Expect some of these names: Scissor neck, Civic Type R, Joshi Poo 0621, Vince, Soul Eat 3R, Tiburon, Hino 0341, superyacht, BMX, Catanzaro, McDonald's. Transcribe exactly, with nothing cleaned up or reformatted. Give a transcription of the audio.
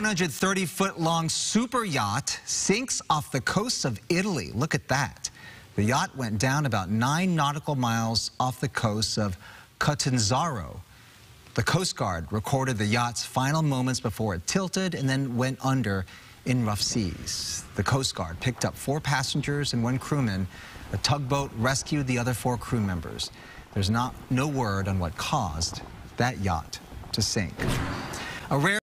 one hundred thirty foot long super yacht sinks off the coast of Italy. Look at that. The yacht went down about nine nautical miles off the coast of Catanzaro. The Coast Guard recorded the yacht's final moments before it tilted and then went under in rough seas. The Coast Guard picked up four passengers and one crewman. A tugboat rescued the other four crew members. There's not no word on what caused that yacht to sink. A rare